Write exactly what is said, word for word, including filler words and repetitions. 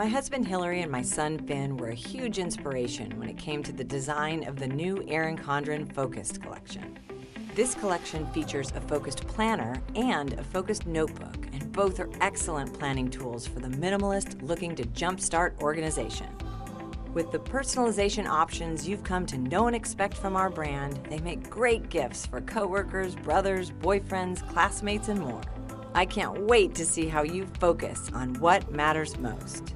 My husband Hillary and my son Finn were a huge inspiration when it came to the design of the new Erin Condren Focused Collection. This collection features a focused planner and a focused notebook, and both are excellent planning tools for the minimalist looking to jumpstart organization. With the personalization options you've come to know and expect from our brand, they make great gifts for coworkers, brothers, boyfriends, classmates, and more. I can't wait to see how you focus on what matters most.